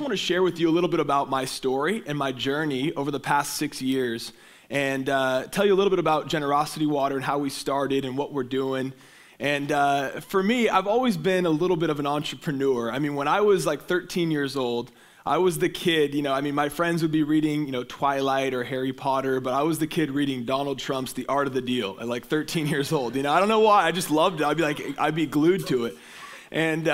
just want to share with you a little bit about my story and my journey over the past 6 years and tell you a little bit about Generosity Water and how we started and what we're doing. And for me, I've always been a little bit of an entrepreneur. I mean, when I was like 13 years old, I was the kid, you know, I mean, my friends would be reading, you know, Twilight or Harry Potter, but I was the kid reading Donald Trump's The Art of the Deal at like 13 years old. You know, I don't know why, I just loved it. I'd be glued to it. And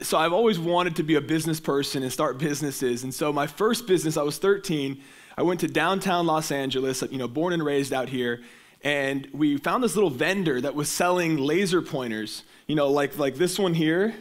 so I've always wanted to be a business person and start businesses. And so my first business, I was 13, I went to downtown Los Angeles, you know, born and raised out here. And we found this little vendor that was selling laser pointers, you know, like this one here,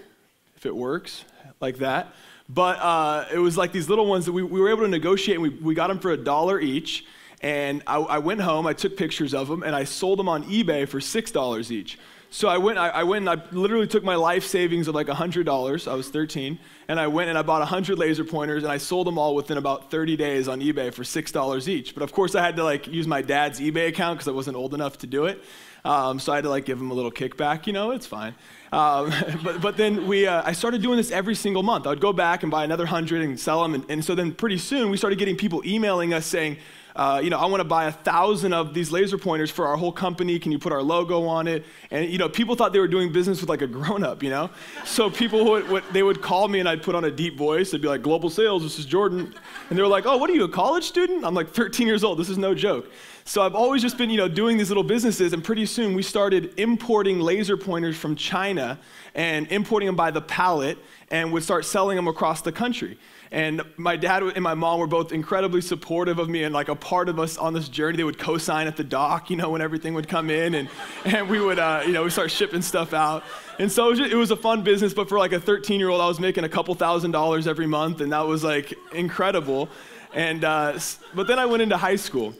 if it works, like that. But it was like these little ones that we were able to negotiate, and we got them for $1 each. And I went home, I took pictures of them, and I sold them on eBay for $6 each. So I went and I literally took my life savings of like $100, I was 13, and I went and I bought 100 laser pointers, and I sold them all within about 30 days on eBay for $6 each. But of course I had to like use my dad's eBay account because I wasn't old enough to do it. So I had to like give him a little kickback, you know, it's fine. But then I started doing this every single month. I would go back and buy another 100 and sell them. And so then pretty soon we started getting people emailing us saying, you know, I want to buy 1,000 of these laser pointers for our whole company. Can you put our logo on it? And, you know, people thought they were doing business with like a grown-up, you know? So people would call me, and I'd put on a deep voice. They'd be like, global sales, this is Jordan. And they were like, oh, what are you, a college student? I'm like 13 years old. This is no joke. So I've always just been, you know, doing these little businesses, and pretty soon we started importing laser pointers from China and importing them by the pallet and would start selling them across the country. And my dad and my mom were both incredibly supportive of me and like a part of us on this journey. They would co-sign at the dock, you know, when everything would come in, and we would, you know, we start shipping stuff out. And so it was a fun business, but for like a 13-year-old, I was making a couple $1,000s every month, and that was like incredible. And but then I went into high school.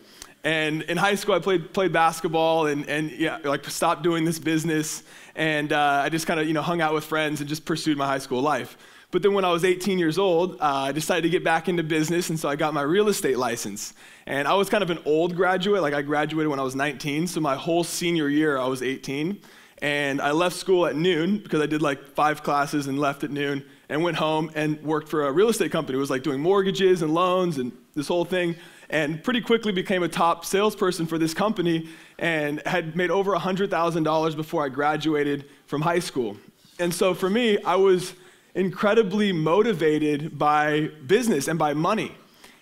And in high school, I played basketball and yeah, like stopped doing this business. And I just kind of, you know, hung out with friends and just pursued my high school life. But then when I was 18 years old, I decided to get back into business. And so I got my real estate license. And I was kind of an old graduate. Like I graduated when I was 19. So my whole senior year, I was 18. And I left school at noon because I did like 5 classes and left at noon and went home and worked for a real estate company. It was like doing mortgages and loans and this whole thing. And pretty quickly became a top salesperson for this company and had made over $100,000 before I graduated from high school. And so for me, I was incredibly motivated by business and by money.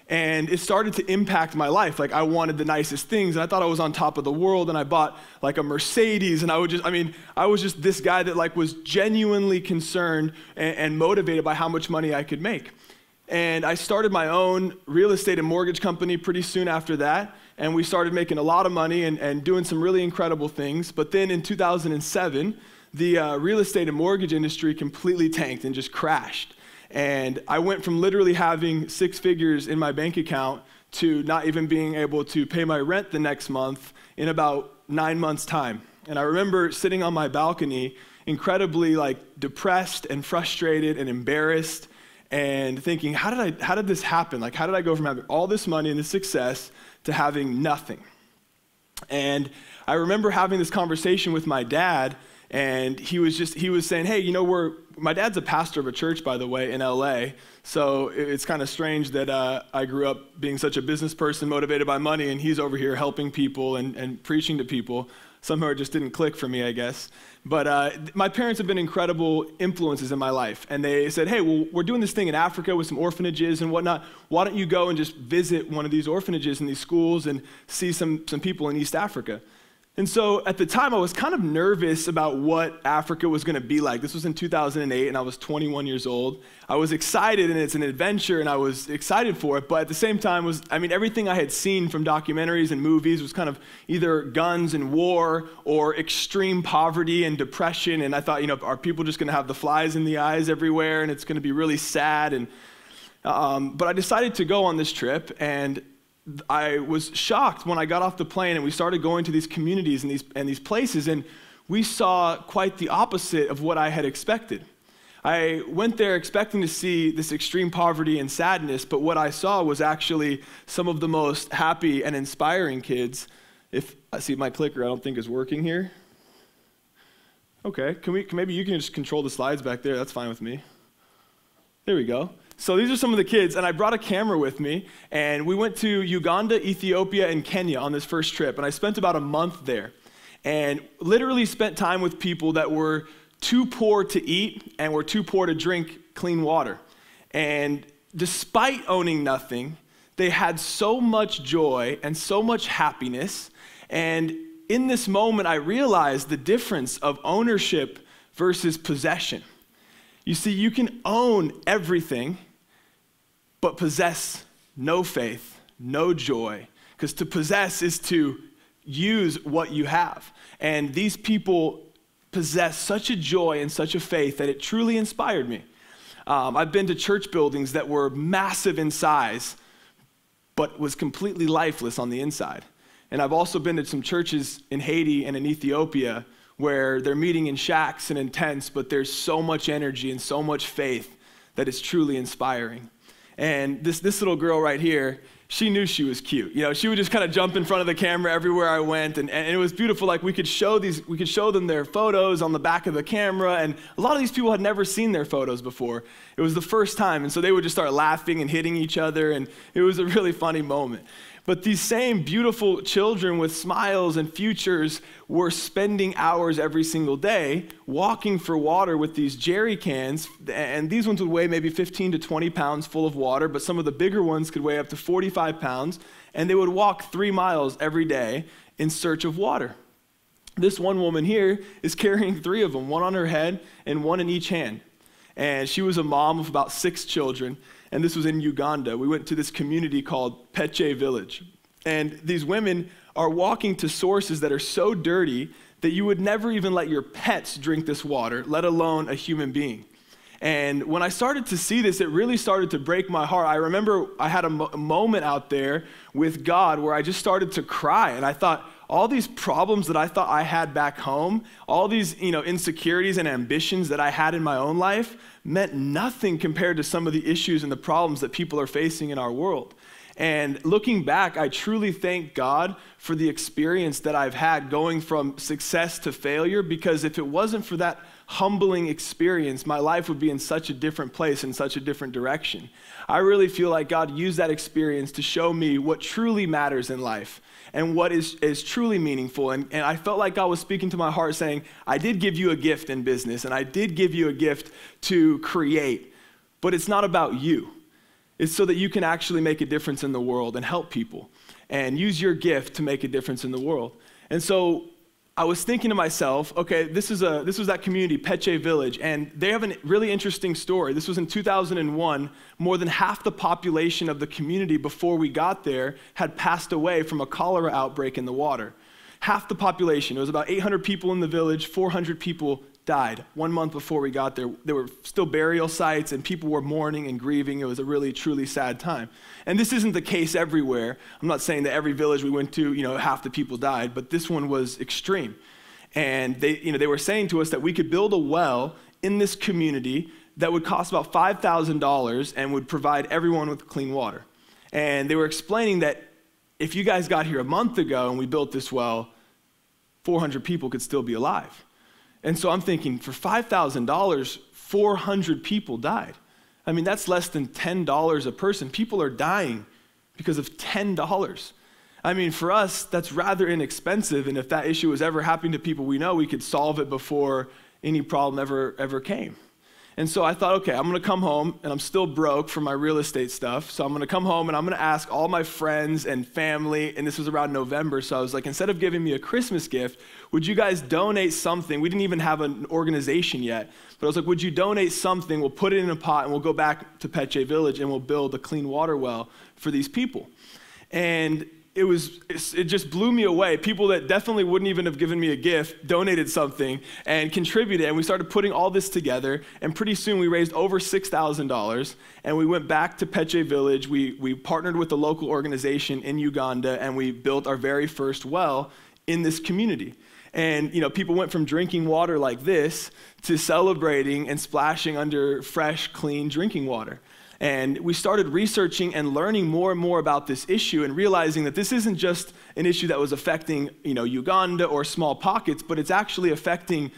And it started to impact my life. Like I wanted the nicest things, and I thought I was on top of the world, and I bought like a Mercedes, and I was just this guy that like was genuinely concerned and motivated by how much money I could make. And I started my own real estate and mortgage company pretty soon after that. And we started making a lot of money and doing some really incredible things. But then in 2007, the real estate and mortgage industry completely tanked and just crashed. And I went from literally having 6 figures in my bank account to not even being able to pay my rent the next month in about 9 months' time. And I remember sitting on my balcony, incredibly like depressed and frustrated and embarrassed, and thinking, how did this happen? Like, how did I go from having all this money and this success to having nothing? And I remember having this conversation with my dad, and he was saying, hey, you know, my dad's a pastor of a church, by the way, in LA, so it's kind of strange that I grew up being such a business person motivated by money, and he's over here helping people and preaching to people. Somehow it just didn't click for me, I guess. But my parents have been incredible influences in my life. And they said, hey, well, we're doing this thing in Africa with some orphanages and whatnot. Why don't you go and just visit one of these orphanages and these schools and see some people in East Africa? And so at the time, I was kind of nervous about what Africa was going to be like. This was in 2008, and I was 21 years old. I was excited, and it's an adventure, and I was excited for it. But at the same time, everything I had seen from documentaries and movies was kind of either guns and war or extreme poverty and depression. And I thought, you know, are people just going to have the flies in the eyes everywhere, and it's going to be really sad? And but I decided to go on this trip, and I was shocked when I got off the plane and we started going to these communities and these places, and we saw quite the opposite of what I had expected. I went there expecting to see this extreme poverty and sadness, but what I saw was actually some of the most happy and inspiring kids. If I see my clicker, I don't think is working here. Okay, maybe you can just control the slides back there. That's fine with me. There we go. So these are some of the kids, and I brought a camera with me, and we went to Uganda, Ethiopia, and Kenya on this first trip, and I spent about a month there, and literally spent time with people that were too poor to eat and were too poor to drink clean water. And despite owning nothing, they had so much joy and so much happiness. And in this moment, I realized the difference of ownership versus possession. You see, you can own everything, but possess no faith, no joy, because to possess is to use what you have. And these people possess such a joy and such a faith that it truly inspired me. I've been to church buildings that were massive in size, but was completely lifeless on the inside. And I've also been to some churches in Haiti and in Ethiopia where they're meeting in shacks and in tents, but there's so much energy and so much faith that it's truly inspiring. And this little girl right here, she knew she was cute. You know, she would just kind of jump in front of the camera everywhere I went, and it was beautiful. Like we could show them their photos on the back of the camera, and a lot of these people had never seen their photos before. It was the first time, and so they would just start laughing and hitting each other, and it was a really funny moment. But these same beautiful children with smiles and futures were spending hours every single day walking for water with these jerry cans, and these ones would weigh maybe 15 to 20 pounds full of water, but some of the bigger ones could weigh up to 45 pounds, and they would walk 3 miles every day in search of water. This one woman here is carrying 3 of them, one on her head and one in each hand. And she was a mom of about 6 children, and this was in Uganda. We went to this community called Peche Village. And these women are walking to sources that are so dirty that you would never even let your pets drink this water, let alone a human being. And when I started to see this, it really started to break my heart. I remember I had a moment out there with God where I just started to cry, and I thought, all these problems that I thought I had back home, all these insecurities and ambitions that I had in my own life meant nothing compared to some of the issues and the problems that people are facing in our world. And looking back, I truly thank God for the experience that I've had going from success to failure, because if it wasn't for that humbling experience, my life would be in such a different place, in such a different direction. I really feel like God used that experience to show me what truly matters in life and what is truly meaningful. And I felt like God was speaking to my heart saying, I did give you a gift in business, and I did give you a gift to create, but it's not about you. It's so that you can actually make a difference in the world and help people and use your gift to make a difference in the world. And so I was thinking to myself, okay, this was that community, Peche Village, and they have a really interesting story. This was in 2001. More than half the population of the community before we got there had passed away from a cholera outbreak in the water. Half the population. It was about 800 people in the village, 400 people died. 1 month before we got there, there were still burial sites, and people were mourning and grieving. It was a really, truly sad time. And this isn't the case everywhere. I'm not saying that every village we went to, half the people died, but this one was extreme. And they were saying to us that we could build a well in this community that would cost about $5,000 and would provide everyone with clean water. And they were explaining that if you guys got here a month ago and we built this well, 400 people could still be alive. And so I'm thinking, for $5,000, 400 people died. I mean, that's less than $10 a person. People are dying because of $10. I mean, for us, that's rather inexpensive, and if that issue was ever happening to people we know, we could solve it before any problem ever came. And so I thought, okay, I'm going to come home, and I'm still broke from my real estate stuff, so I'm going to come home, and I'm going to ask all my friends and family, and this was around November, so I was like, instead of giving me a Christmas gift, would you guys donate something? We didn't even have an organization yet, but I was like, would you donate something? We'll put it in a pot, and we'll go back to Peche Village, and we'll build a clean water well for these people. And it just blew me away. People that definitely wouldn't even have given me a gift donated something and contributed, and we started putting all this together, and pretty soon we raised over $6,000, and we went back to Peche Village. We partnered with a local organization in Uganda, and we built our very first well in this community. And people went from drinking water like this to celebrating and splashing under fresh, clean drinking water. And we started researching and learning more and more about this issue and realizing that this isn't just an issue that was affecting, Uganda or small pockets, but it's actually affecting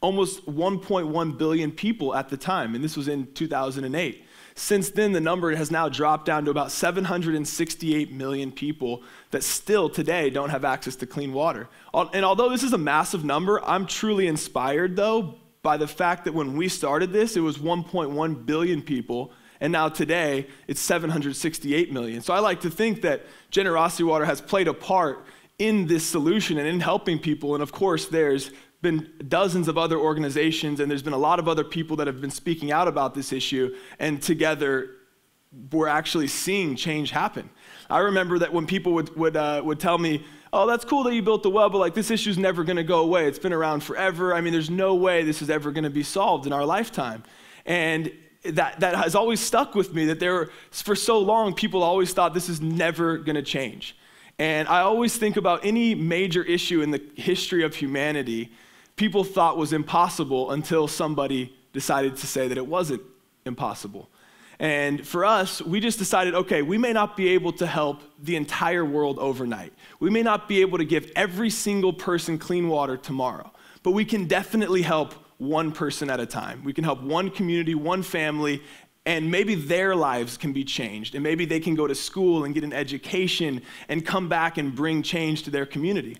almost 1.1 billion people at the time, and this was in 2008. Since then, the number has now dropped down to about 768 million people that still today don't have access to clean water. And although this is a massive number, I'm truly inspired though by the fact that when we started this, it was 1.1 billion people, and now today it's 768 million. So I like to think that Generosity Water has played a part in this solution and in helping people. And of course, there's been dozens of other organizations, and there's been a lot of other people that have been speaking out about this issue, and together we're actually seeing change happen. I remember that when people would tell me, oh, that's cool that you built the well, but like this issue's never gonna go away. It's been around forever. I mean, there's no way this is ever gonna be solved in our lifetime. And that has always stuck with me, that for so long, people always thought this is never gonna change. And I always think about any major issue in the history of humanity, people thought was impossible until somebody decided to say that it wasn't impossible. And for us, we just decided, okay, we may not be able to help the entire world overnight. We may not be able to give every single person clean water tomorrow, but we can definitely help one person at a time. We can help one community, one family, and maybe their lives can be changed, and maybe they can go to school and get an education and come back and bring change to their community.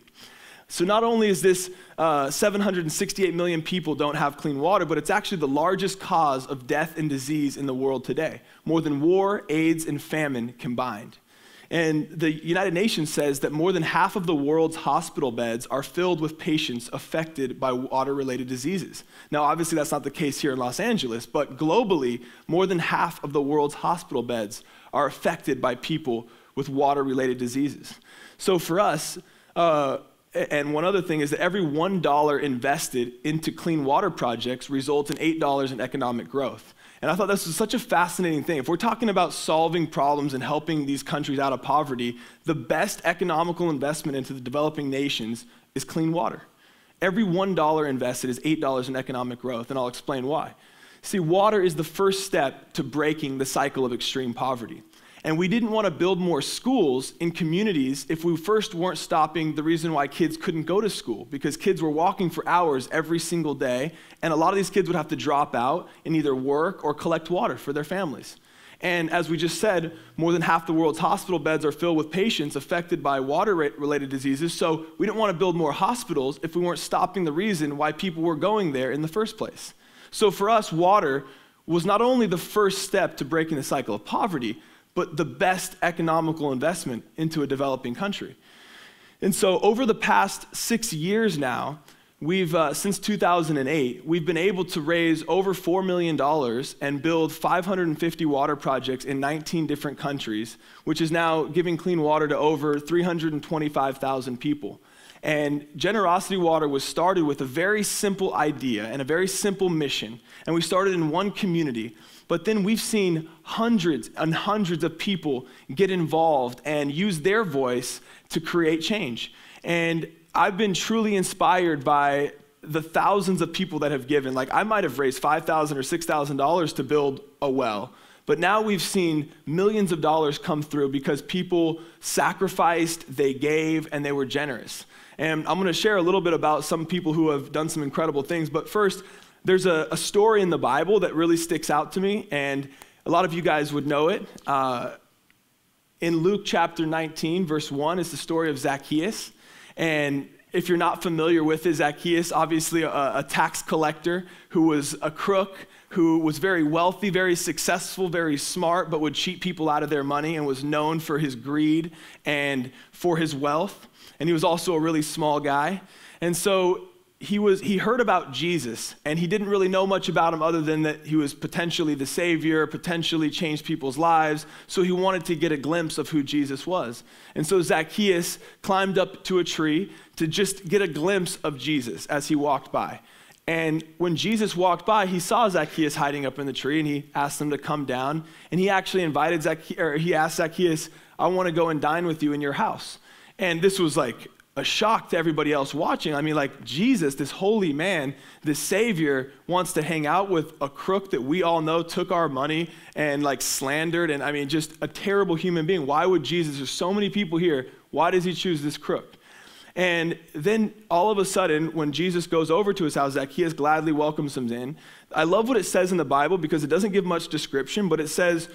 So not only is this 768 million people don't have clean water, but it's actually the largest cause of death and disease in the world today, more than war, AIDS, and famine combined. And the United Nations says that more than half of the world's hospital beds are filled with patients affected by water-related diseases. Now, obviously, that's not the case here in Los Angeles, but globally, more than half of the world's hospital beds are affected by people with water-related diseases. So for us, and one other thing is that every $1 invested into clean water projects results in $8 in economic growth. And I thought this was such a fascinating thing. If we're talking about solving problems and helping these countries out of poverty, the best economical investment into the developing nations is clean water. Every $1 invested is $8 in economic growth, and I'll explain why. See, water is the first step to breaking the cycle of extreme poverty. And we didn't want to build more schools in communities if we first weren't stopping the reason why kids couldn't go to school, because kids were walking for hours every single day, and a lot of these kids would have to drop out and either work or collect water for their families. And as we just said, more than half the world's hospital beds are filled with patients affected by water-related diseases, so we didn't want to build more hospitals if we weren't stopping the reason why people were going there in the first place. So for us, water was not only the first step to breaking the cycle of poverty, but the best economical investment into a developing country. And so over the past 6 years now, since 2008, we've been able to raise over $4 million and build 550 water projects in 19 different countries, which is now giving clean water to over 325,000 people. And Generosity Water was started with a very simple idea and a very simple mission, and we started in one community. But then we've seen hundreds and hundreds of people get involved and use their voice to create change. And I've been truly inspired by the thousands of people that have given. Like, I might have raised $5,000 or $6,000 to build a well, but now we've seen millions of dollars come through because people sacrificed, they gave, and they were generous. And I'm gonna share a little bit about some people who have done some incredible things, but first, there's a story in the Bible that really sticks out to me, and a lot of you guys would know it. In Luke chapter 19, verse 1, is the story of Zacchaeus. And if you're not familiar with it, Zacchaeus, obviously a tax collector who was a crook, who was very wealthy, very successful, very smart, but would cheat people out of their money and was known for his greed and for his wealth. And he was also a really small guy. And so he heard about Jesus, and he didn't really know much about him other than that he was potentially the Savior, potentially changed people's lives, so he wanted to get a glimpse of who Jesus was. And so Zacchaeus climbed up to a tree to just get a glimpse of Jesus as he walked by. And when Jesus walked by, he saw Zacchaeus hiding up in the tree, and he asked him to come down, and he actually invited Zacchaeus, or he asked Zacchaeus, I want to go and dine with you in your house. And this was like a shock to everybody else watching. I mean, like, Jesus, this holy man, this Savior, wants to hang out with a crook that we all know took our money and like slandered, and I mean, just a terrible human being. Why would Jesus, there's so many people here, why does he choose this crook? And then all of a sudden, when Jesus goes over to his house, Zacchaeus gladly welcomes him in. I love what it says in the Bible because it doesn't give much description, but it says,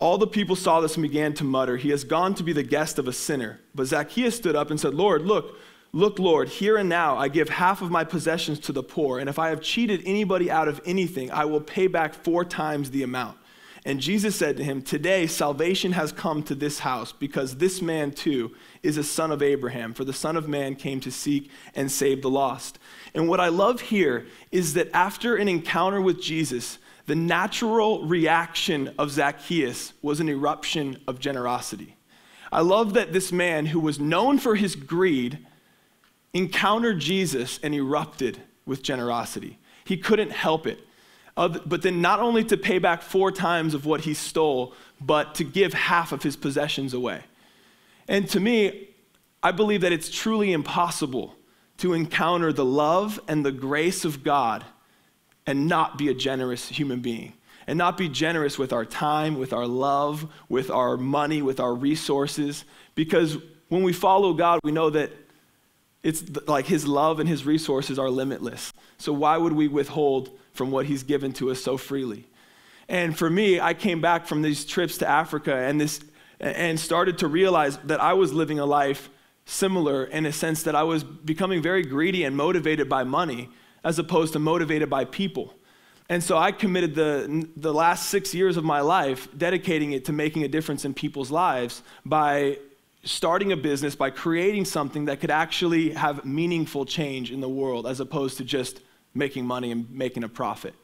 all the people saw this and began to mutter, "He has gone to be the guest of a sinner." But Zacchaeus stood up and said, "Lord, look, Lord, here and now I give half of my possessions to the poor, and if I have cheated anybody out of anything, I will pay back 4 times the amount." And Jesus said to him, "Today salvation has come to this house, because this man too is a son of Abraham, for the Son of Man came to seek and save the lost." And what I love here is that after an encounter with Jesus, the natural reaction of Zacchaeus was an eruption of generosity. I love that this man who was known for his greed encountered Jesus and erupted with generosity. He couldn't help it. But then not only to pay back 4 times of what he stole, but to give half of his possessions away. And to me, I believe that it's truly impossible to encounter the love and the grace of God and not be a generous human being, and not be generous with our time, with our love, with our money, with our resources. Because when we follow God, we know that it's like his love and his resources are limitless. So why would we withhold from what he's given to us so freely? And for me, I came back from these trips to Africa and started to realize that I was living a life similar in a sense that I was becoming very greedy and motivated by money, as opposed to motivated by people. And so I committed the last 6 years of my life, dedicating it to making a difference in people's lives by starting a business, by creating something that could actually have meaningful change in the world, as opposed to just making money and making a profit.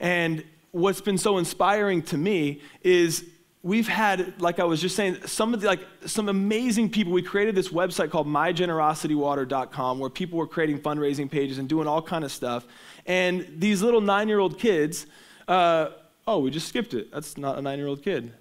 And what's been so inspiring to me is we've had, like I was just saying, some amazing people. We created this website called mygenerositywater.com where people were creating fundraising pages and doing all kind of stuff. And these little 9-year-old kids, oh, we just skipped it. That's not a 9-year-old kid.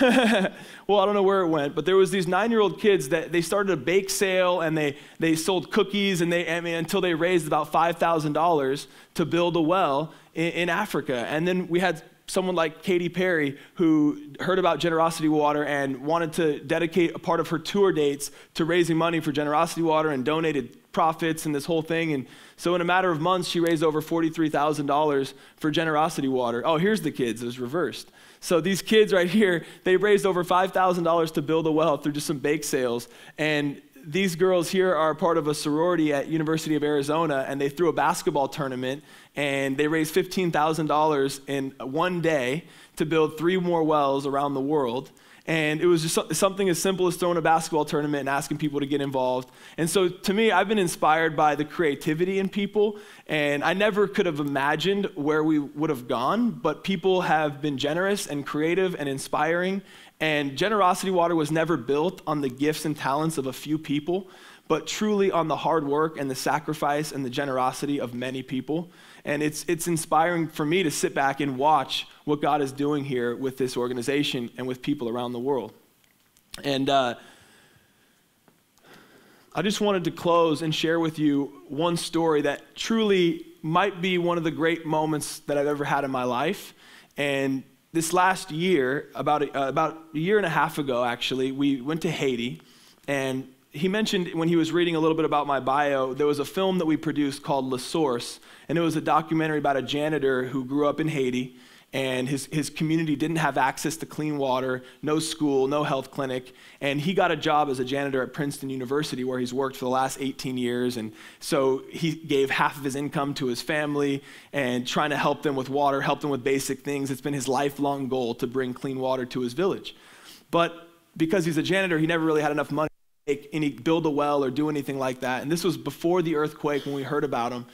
Well, I don't know where it went, but there was these 9-year-old kids that they started a bake sale and they sold cookies and until they raised about $5,000 to build a well in Africa. And then we had someone like Katy Perry, who heard about Generosity Water and wanted to dedicate a part of her tour dates to raising money for Generosity Water and donated profits and this whole thing. And so in a matter of months, she raised over $43,000 for Generosity Water. Oh, here's the kids. It was reversed. So these kids right here, they raised over $5,000 to build a well through just some bake sales. And these girls here are part of a sorority at University of Arizona, and they threw a basketball tournament, and they raised $15,000 in one day to build 3 more wells around the world. And it was just something as simple as throwing a basketball tournament and asking people to get involved. And so to me, I've been inspired by the creativity in people, and I never could have imagined where we would have gone, but people have been generous and creative and inspiring. And Generosity Water was never built on the gifts and talents of a few people, but truly on the hard work and the sacrifice and the generosity of many people. And it's inspiring for me to sit back and watch what God is doing here with this organization and with people around the world. And I just wanted to close and share with you one story that truly might be one of the great moments that I've ever had in my life. And this last year, about a year and a half ago actually, we went to Haiti, and he mentioned when he was reading a little bit about my bio, there was a film that we produced called La Source, and it was a documentary about a janitor who grew up in Haiti, and his community didn't have access to clean water, no school, no health clinic, and he got a job as a janitor at Princeton University where he's worked for the last 18 years, and so he gave half of his income to his family and trying to help them with water, help them with basic things. It's been his lifelong goal to bring clean water to his village. But because he's a janitor, he never really had enough money and he build a well or do anything like that. And this was before the earthquake when we heard about him.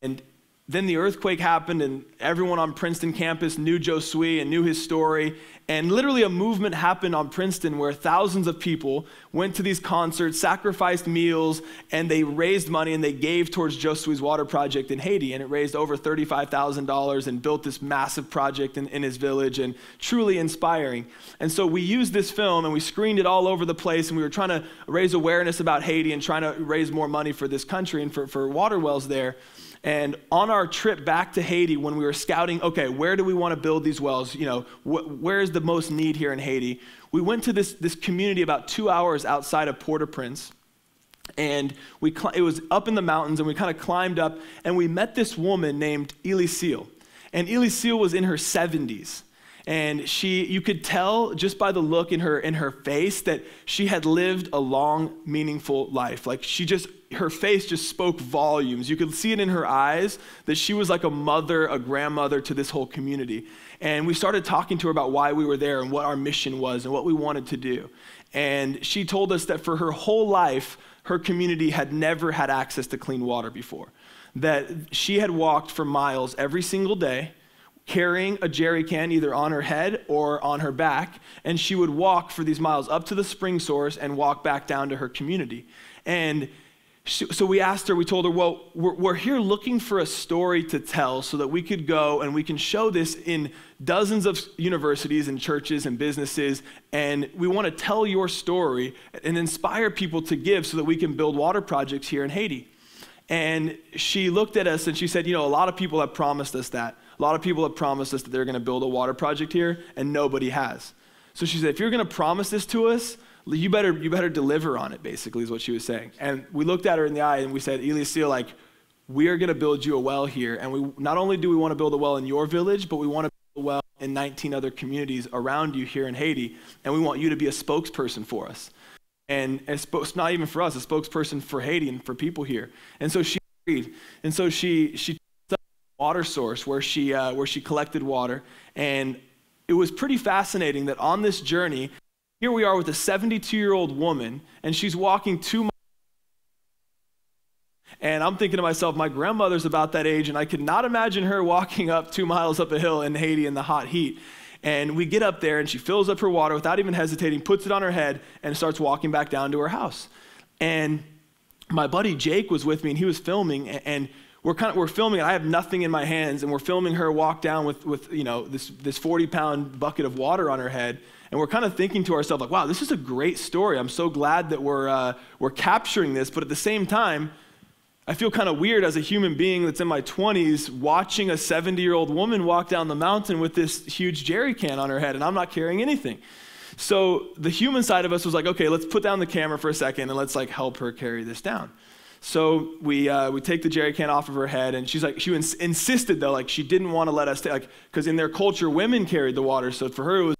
And then the earthquake happened, and everyone on Princeton campus knew Josue and knew his story. And literally a movement happened on Princeton where thousands of people went to these concerts, sacrificed meals, and they raised money and they gave towards Josue's water project in Haiti. And it raised over $35,000 and built this massive project in his village, and truly inspiring. And so we used this film and we screened it all over the place, and we were trying to raise awareness about Haiti and trying to raise more money for this country and for water wells there. And on our trip back to Haiti, when we were scouting, okay, where do we want to build these wells? You know, where is the most need here in Haiti? We went to this community about 2 hours outside of Port-au-Prince And it was up in the mountains, and we kind of climbed up, and we met this woman named Elisiel. And Elisiel was in her 70s. And you could tell just by the look in her face that she had lived a long, meaningful life. Like her face just spoke volumes. You could see it in her eyes that she was like a mother, a grandmother to this whole community. And we started talking to her about why we were there and what our mission was and what we wanted to do. And she told us that for her whole life, her community had never had access to clean water before. That she had walked for miles every single day, carrying a jerry can either on her head or on her back, and she would walk for these miles up to the spring source and walk back down to her community. And so we asked her, we told her, well, we're here looking for a story to tell so that we could go and we can show this in dozens of universities and churches and businesses, and we want to tell your story and inspire people to give so that we can build water projects here in Haiti. And she looked at us and she said, you know, a lot of people have promised us that. A lot of people have promised us that they're going to build a water project here, and nobody has. So she said, if you're going to promise this to us, you better deliver on it, basically, is what she was saying. And we looked at her in the eye, and we said, Elisiel, like, we are going to build you a well here. And not only do we want to build a well in your village, but we want to build a well in 19 other communities around you here in Haiti, and we want you to be a spokesperson for us. And not even for us, a spokesperson for Haiti and for people here. And so she agreed. And so she water source where she collected water, and it was pretty fascinating that on this journey, here we are with a 72-year-old woman, and she's walking 2 miles, and I'm thinking to myself, my grandmother's about that age, and I could not imagine her walking up 2 miles up a hill in Haiti in the hot heat. And we get up there, and she fills up her water without even hesitating, puts it on her head, and starts walking back down to her house. And my buddy Jake was with me, and he was filming, and we're filming, and I have nothing in my hands, and we're filming her walk down with you know, this 40-pound bucket of water on her head, and we're kind of thinking to ourselves, like, wow, this is a great story. I'm so glad that we're capturing this, but at the same time, I feel kind of weird as a human being that's in my 20s watching a 70-year-old woman walk down the mountain with this huge jerry can on her head, and I'm not carrying anything. So the human side of us was like, okay, let's put down the camera for a second, and let's, like, help her carry this down. So we take the jerry can off of her head, and she's like, she insisted though, like she didn't want to let us take, like, because in their culture, women carried the water, so for her it was.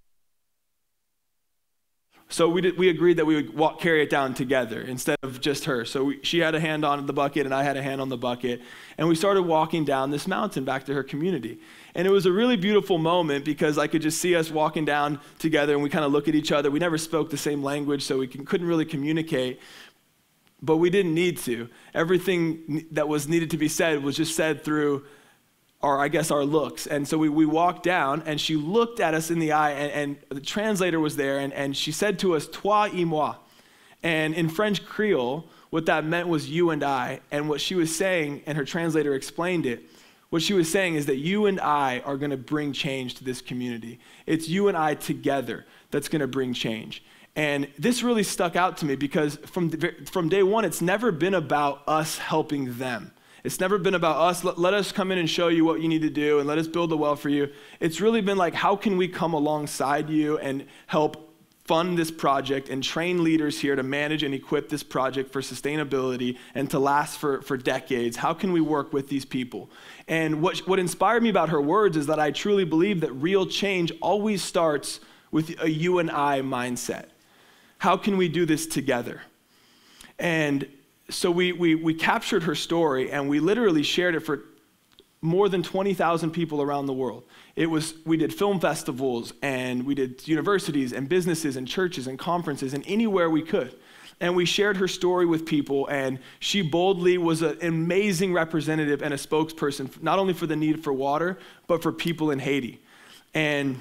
So we agreed that we would carry it down together instead of just her. So she had a hand on the bucket, and I had a hand on the bucket, and we started walking down this mountain back to her community. And it was a really beautiful moment because I could just see us walking down together, and we kind of look at each other. We never spoke the same language, so we couldn't really communicate. But we didn't need to. Everything that was needed to be said was just said through our looks. And so we walked down, and she looked at us in the eye, and the translator was there, and she said to us, toi et moi. And in French Creole, what that meant was you and I. And what she was saying, and her translator explained it, what she was saying is that you and I are going to bring change to this community. It's you and I together that's going to bring change. And this really stuck out to me because from day one, it's never been about us helping them. It's never been about us, let us come in and show you what you need to do and let us build the well for you. It's really been like, how can we come alongside you and help fund this project and train leaders here to manage and equip this project for sustainability and to last for decades? How can we work with these people? And what inspired me about her words is that I truly believe that real change always starts with a you and I mindset. How can we do this together? And so we captured her story, and we literally shared it for more than 20,000 people around the world. We did film festivals, and we did universities and businesses and churches and conferences and anywhere we could. And we shared her story with people, and she boldly was an amazing representative and a spokesperson, not only for the need for water, but for people in Haiti. And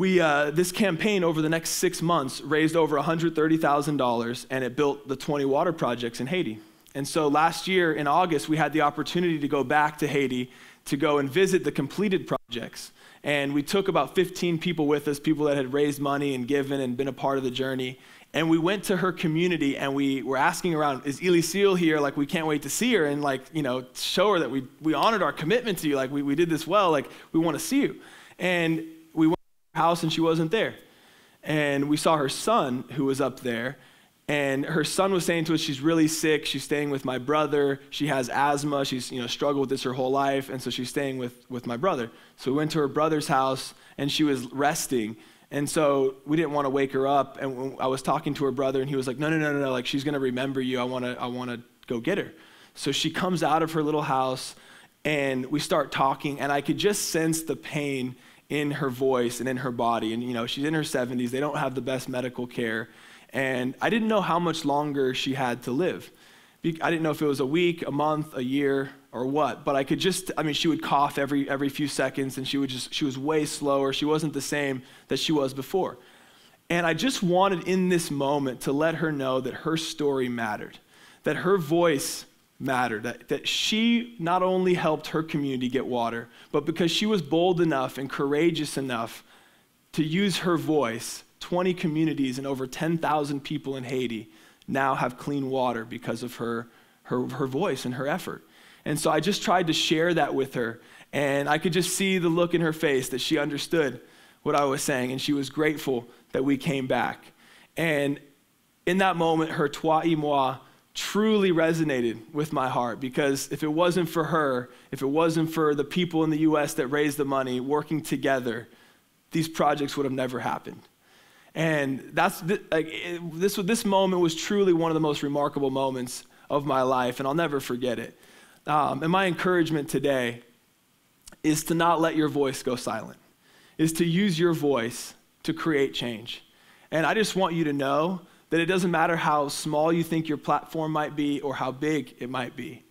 this campaign over the next 6 months raised over $130,000, and it built the 20 water projects in Haiti. And so last year in August, we had the opportunity to go back to Haiti to go and visit the completed projects. And we took about 15 people with us, people that had raised money and given and been a part of the journey. And we went to her community, and we were asking around, is Elisiel here? Like, we can't wait to see her and, like, you know, show her that we honored our commitment to you. Like, we did this well, like, we want to see you. And house, and she wasn't there. And we saw her son who was up there, And her son was saying to us, she's really sick. She's staying with my brother. She has asthma. She's, struggled with this her whole life. And so she's staying with my brother. So we went to her brother's house and she was resting. And so we didn't want to wake her up. And I was talking to her brother and he was like, no. Like, she's going to remember you. I want to go get her. So she comes out of her little house and we start talking. And I could just sense the pain in her voice and in her body. And, she's in her 70s. They don't have the best medical care. And I didn't know how much longer she had to live. I didn't know if it was a week, a month, a year, or what. But I could just, she would cough every few seconds, and she was way slower. She wasn't the same that she was before. And I just wanted in this moment to let her know that her story mattered, that her voice mattered, that she not only helped her community get water, but because she was bold enough and courageous enough to use her voice, 20 communities and over 10,000 people in Haiti now have clean water because of her voice and her effort. And so I just tried to share that with her, and I could just see the look in her face that she understood what I was saying, and she was grateful that we came back. And in that moment, her toi et moi truly resonated with my heart, because if it wasn't for her, if it wasn't for the people in the U.S. that raised the money working together, these projects would have never happened. And this moment was truly one of the most remarkable moments of my life, and I'll never forget it. And my encouragement today is to not let your voice go silent, is to use your voice to create change. And I just want you to know that it doesn't matter how small you think your platform might be or how big it might be,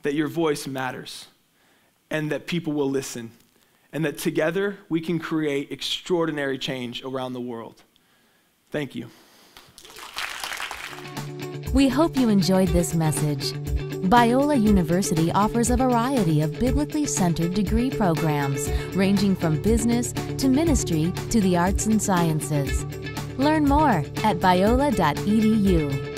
that your voice matters and that people will listen and that together we can create extraordinary change around the world. Thank you. We hope you enjoyed this message. Biola University offers a variety of biblically centered degree programs, ranging from business to ministry to the arts and sciences. Learn more at biola.edu.